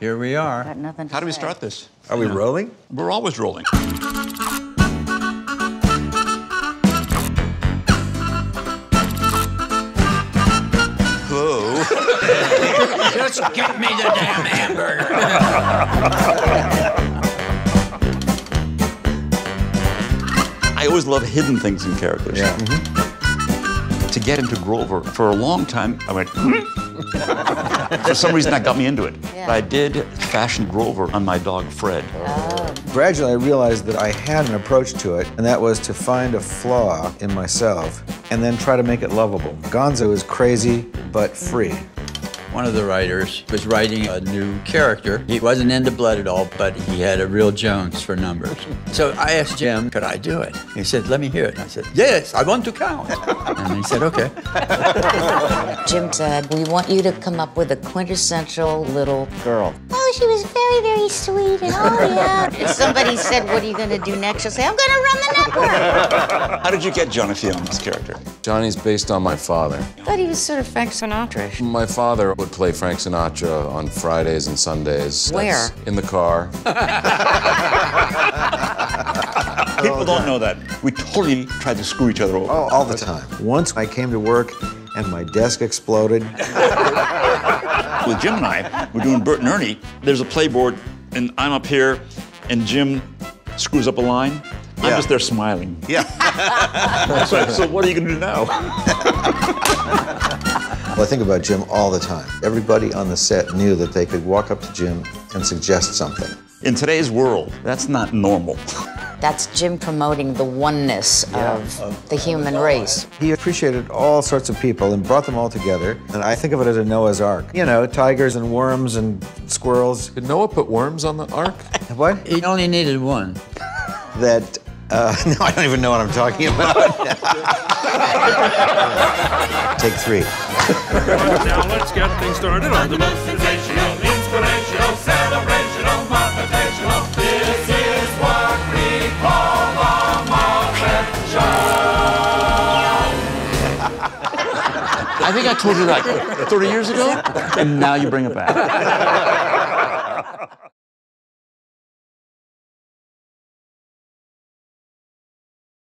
Here we are. Got nothing to How do we say. Start this? Are we rolling? We're always rolling. Hello. Just give me the damn hamburger. I always love hidden things in characters. Yeah. Mm-hmm. To get into Grover, for a long time, I went, For some reason, that got me into it. Yeah. I did fashion Grover on my dog, Fred. Oh. Gradually, I realized that I had an approach to it, and that was to find a flaw in myself and then try to make it lovable. Gonzo is crazy, but free. One of the writers was writing a new character. He wasn't into blood at all, but he had a real Jones for numbers. So I asked Jim, could I do it? He said, let me hear it. And I said, yes, I want to count. And he said, okay. Jim said, we want you to come up with a quintessential little girl. Oh, she was very, very sweet, and oh, yeah. If somebody said, what are you going to do next? She'll say, I'm going to run the network. How did you get Johnny Fionna's character? Johnny's based on my father. But he was sort of Frank Sinatra-ish. My father would play Frank Sinatra on Fridays and Sundays. Where? That's in the car. People don't know that. We totally tried to screw each other over. Oh, all the time. Once I came to work and my desk exploded. With Jim and I, we're doing Bert and Ernie. There's a playboard, and I'm up here, and Jim screws up a line. Yeah. I'm just there smiling. Yeah. So what are you gonna do now? Well, I think about Jim all the time. Everybody on the set knew that they could walk up to Jim and suggest something. In today's world, that's not normal. That's Jim promoting the oneness of the human race. He appreciated all sorts of people and brought them all together. And I think of it as a Noah's Ark. You know, tigers and worms and squirrels. Did Noah put worms on the Ark? What? He only needed one. That, no, I don't even know what I'm talking about. Take three. Now let's get things started on the most sensational, inspirational, celebrational, motivational. This is what we call a Muppet Show. I think I told you that 30 years ago, and now you bring it back.